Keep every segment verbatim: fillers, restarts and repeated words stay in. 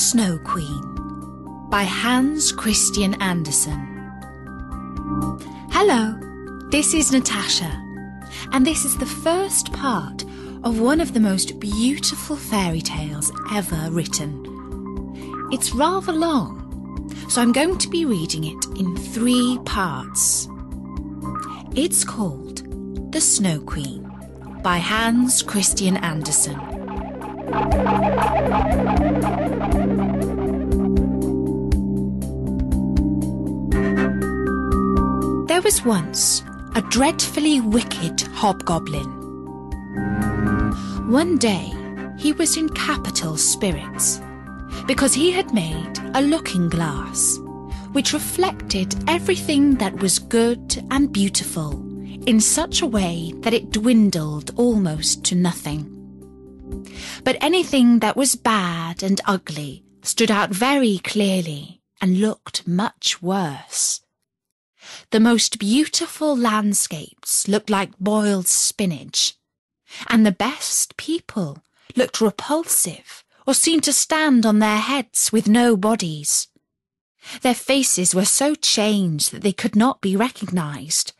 Snow Queen by Hans Christian Andersen. Hello, this is Natasha, and this is the first part of one of the most beautiful fairy tales ever written. It's rather long, so I'm going to be reading it in three parts. It's called The Snow Queen by Hans Christian Andersen. There was once a dreadfully wicked hobgoblin. One day he was in capital spirits because he had made a looking glass which reflected everything that was good and beautiful in such a way that it dwindled almost to nothing. But anything that was bad and ugly stood out very clearly and looked much worse. The most beautiful landscapes looked like boiled spinach, and the best people looked repulsive or seemed to stand on their heads with no bodies. Their faces were so changed that they could not be recognised,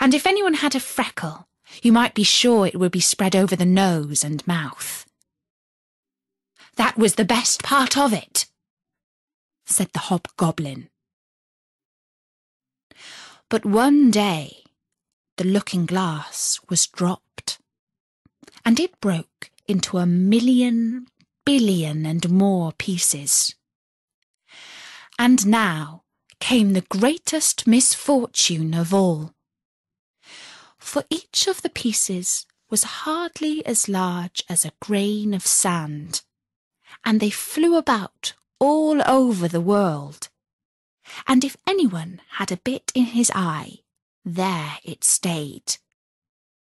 and if anyone had a freckle, you might be sure it would be spread over the nose and mouth. "That was the best part of it," said the hobgoblin. But one day the looking-glass was dropped, and it broke into a million, billion and more pieces. And now came the greatest misfortune of all, for each of the pieces was hardly as large as a grain of sand, and they flew about all over the world, and if anyone had a bit in his eye, there it stayed,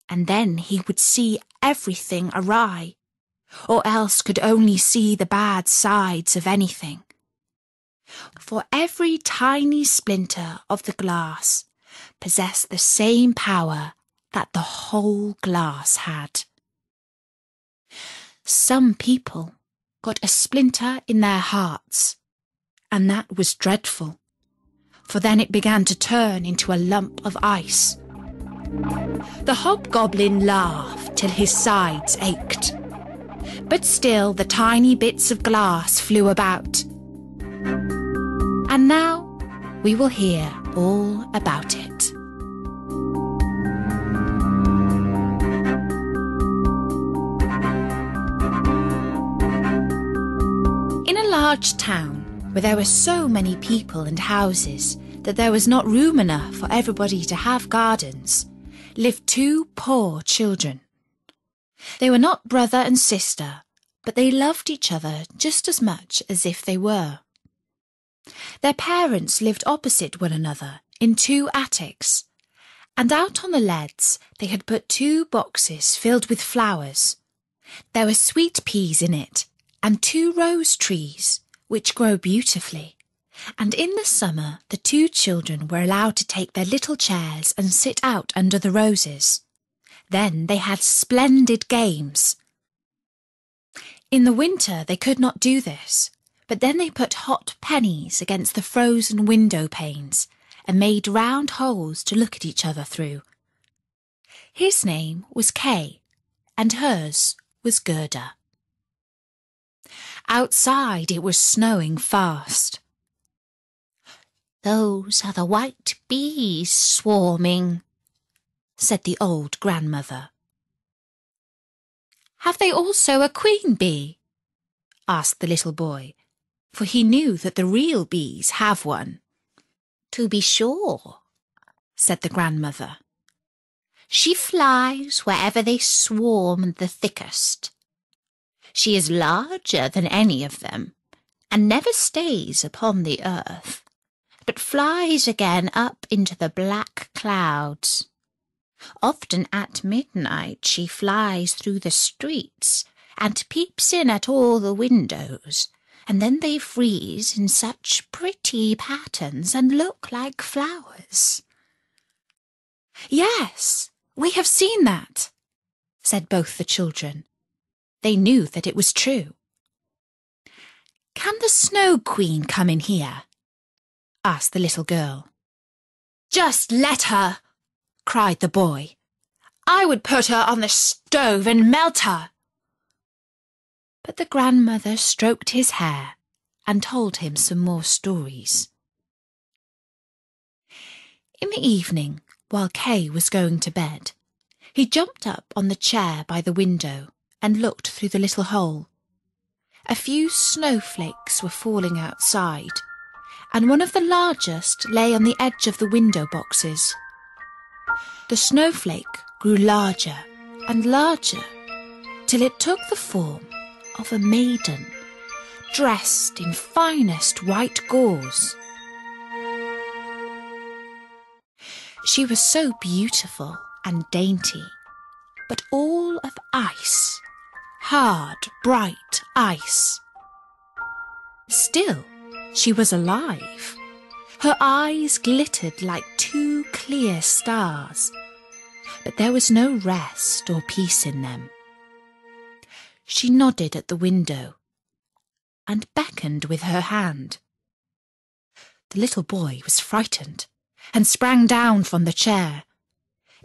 and then he would see everything awry, or else could only see the bad sides of anything. For every tiny splinter of the glass possessed the same power that the whole glass had. Some people got a splinter in their hearts, and that was dreadful, for then it began to turn into a lump of ice. The hobgoblin laughed till his sides ached, but still the tiny bits of glass flew about. And now we will hear all about it. Large town where there were so many people and houses that there was not room enough for everybody to have gardens, lived two poor children. They were not brother and sister, but they loved each other just as much as if they were. Their parents lived opposite one another in two attics, and out on the leads they had put two boxes filled with flowers. There were sweet peas in it, and two rose trees, which grow beautifully, and in the summer the two children were allowed to take their little chairs and sit out under the roses. Then they had splendid games. In the winter they could not do this, but then they put hot pennies against the frozen window panes and made round holes to look at each other through. His name was Kay, and hers was Gerda. Outside it was snowing fast. "Those are the white bees swarming," said the old grandmother. "Have they also a queen bee?" asked the little boy, for he knew that the real bees have one. "To be sure," said the grandmother. "She flies wherever they swarm the thickest. She is larger than any of them, and never stays upon the earth, but flies again up into the black clouds. Often at midnight she flies through the streets and peeps in at all the windows, and then they freeze in such pretty patterns and look like flowers." "Yes, we have seen that," said both the children. They knew that it was true. "Can the Snow Queen come in here?" asked the little girl. "Just let her," cried the boy. "I would put her on the stove and melt her." But the grandmother stroked his hair and told him some more stories. In the evening, while Kay was going to bed, he jumped up on the chair by the window and looked through the little hole. A few snowflakes were falling outside, and one of the largest lay on the edge of the window boxes. The snowflake grew larger and larger, till it took the form of a maiden, dressed in finest white gauze. She was so beautiful and dainty, but all of ice, hard, bright ice. Still, she was alive. Her eyes glittered like two clear stars, but there was no rest or peace in them. She nodded at the window and beckoned with her hand. The little boy was frightened and sprang down from the chair.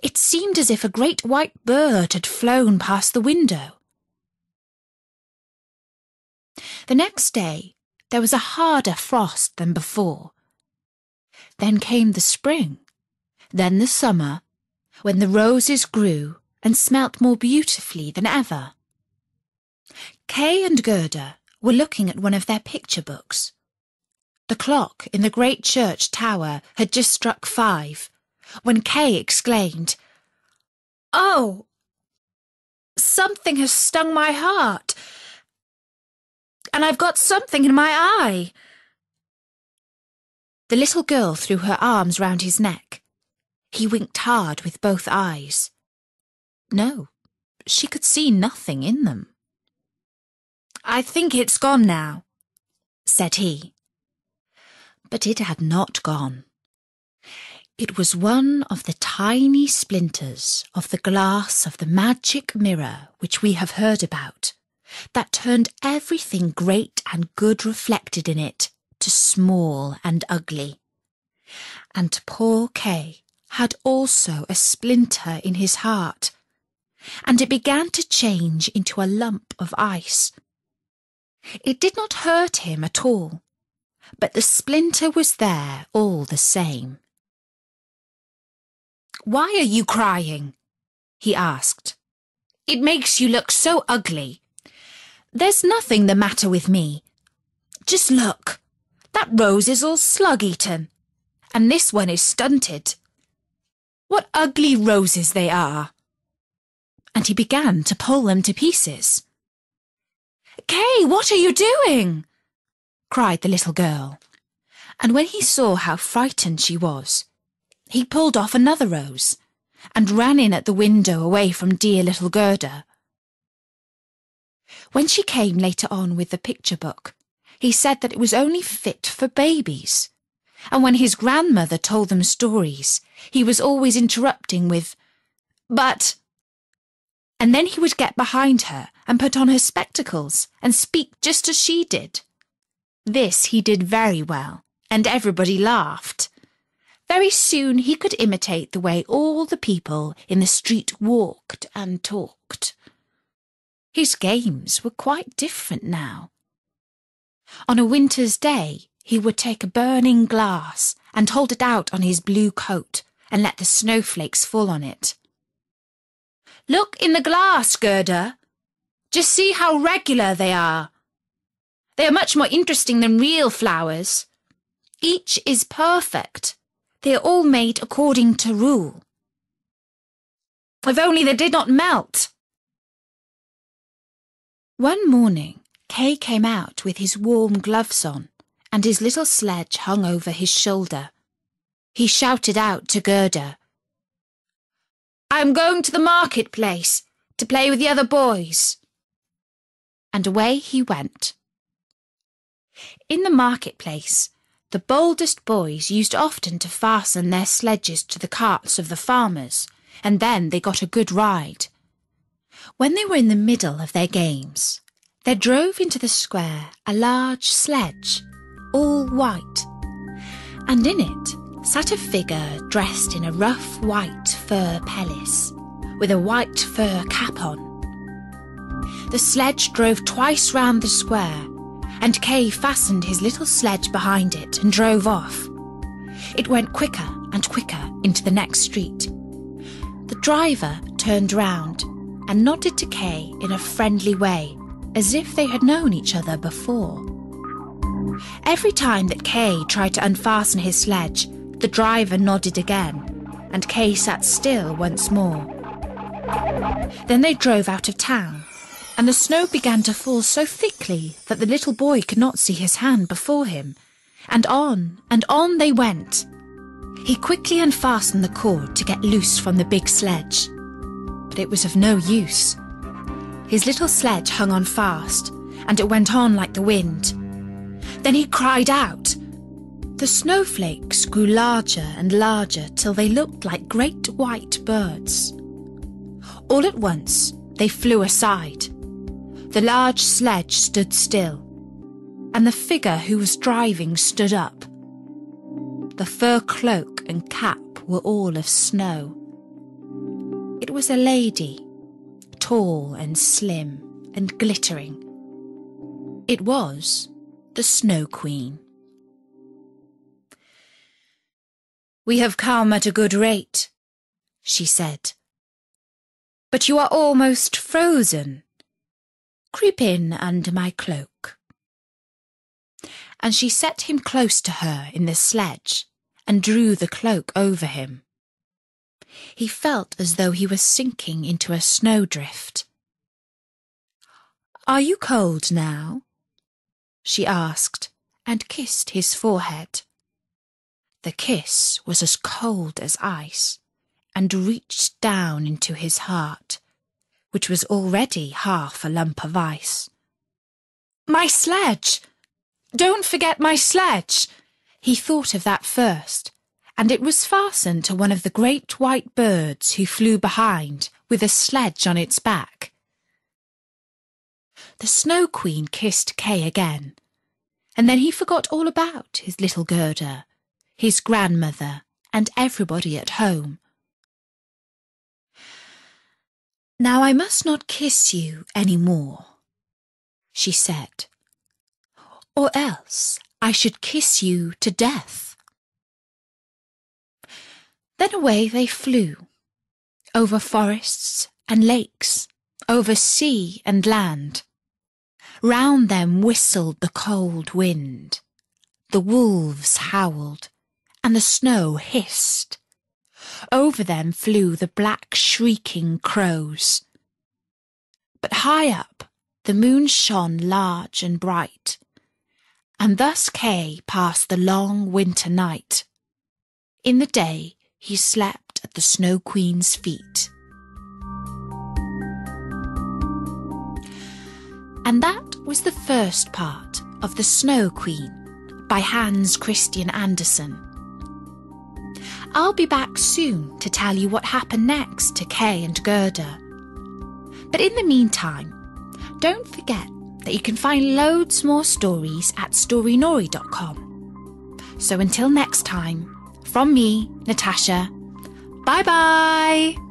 It seemed as if a great white bird had flown past the window. The next day there was a harder frost than before. Then came the spring, then the summer, when the roses grew and smelt more beautifully than ever. Kay and Gerda were looking at one of their picture books. The clock in the great church tower had just struck five, when Kay exclaimed, "Oh, something has stung my heart, and I've got something in my eye." The little girl threw her arms round his neck. He winked hard with both eyes. No, she could see nothing in them. "I think it's gone now," said he. But it had not gone. It was one of the tiny splinters of the glass of the magic mirror which we have heard about, that turned everything great and good reflected in it to small and ugly. And poor Kay had also a splinter in his heart, and it began to change into a lump of ice. It did not hurt him at all, but the splinter was there all the same. "Why are you crying?" he asked. "It makes you look so ugly." "There's nothing the matter with me. Just look, that rose is all slug-eaten, and this one is stunted. What ugly roses they are!" And he began to pull them to pieces. "Kay, what are you doing?" cried the little girl, and when he saw how frightened she was, he pulled off another rose and ran in at the window away from dear little Gerda. When she came later on with the picture book, he said that it was only fit for babies, and when his grandmother told them stories, he was always interrupting with, "But..." And then he would get behind her and put on her spectacles and speak just as she did. This he did very well, and everybody laughed. Very soon he could imitate the way all the people in the street walked and talked. His games were quite different now. On a winter's day he would take a burning glass and hold it out on his blue coat and let the snowflakes fall on it. "Look in the glass, Gerda. Just see how regular they are. They are much more interesting than real flowers. Each is perfect. They are all made according to rule. If only they did not melt." One morning, Kay came out with his warm gloves on, and his little sledge hung over his shoulder. He shouted out to Gerda, "I am going to the marketplace to play with the other boys." And away he went. In the marketplace, the boldest boys used often to fasten their sledges to the carts of the farmers, and then they got a good ride. When they were in the middle of their games, There drove into the square a large sledge, all white, and in it sat a figure dressed in a rough white fur pelisse, with a white fur cap on. The sledge drove twice round the square, and Kay fastened his little sledge behind it and drove off. It went quicker and quicker into the next street. The driver turned round and nodded to Kay in a friendly way, as if they had known each other before. Every time that Kay tried to unfasten his sledge, the driver nodded again, and Kay sat still once more. Then they drove out of town, and the snow began to fall so thickly that the little boy could not see his hand before him, and on and on they went. He quickly unfastened the cord to get loose from the big sledge, but it was of no use. His little sledge hung on fast, and it went on like the wind. Then he cried out. The snowflakes grew larger and larger till they looked like great white birds. All at once they flew aside. The large sledge stood still, and the figure who was driving stood up. The fur cloak and cap were all of snow. It was a lady, tall and slim and glittering. It was the Snow Queen. "We have come at a good rate," she said, "but you are almost frozen. Creep in under my cloak." And she set him close to her in the sledge and drew the cloak over him. He felt as though he was sinking into a snowdrift. "Are you cold now?" she asked, and kissed his forehead. The kiss was as cold as ice, and reached down into his heart, which was already half a lump of ice. "My sledge! Don't forget my sledge!" He thought of that first, and it was fastened to one of the great white birds who flew behind with a sledge on its back. The Snow Queen kissed Kay again, and then he forgot all about his little Gerda, his grandmother, and everybody at home. "Now I must not kiss you any more," she said, "or else I should kiss you to death." Then away they flew, over forests and lakes, over sea and land. Round them whistled the cold wind. The wolves howled, and the snow hissed. Over them flew the black shrieking crows. But high up the moon shone large and bright, and thus Kay passed the long winter night. In the day he slept at the Snow Queen's feet. And that was the first part of The Snow Queen by Hans Christian Andersen. I'll be back soon to tell you what happened next to Kay and Gerda. But in the meantime, don't forget that you can find loads more stories at story nori dot com. So until next time, from me, Natasha, bye-bye!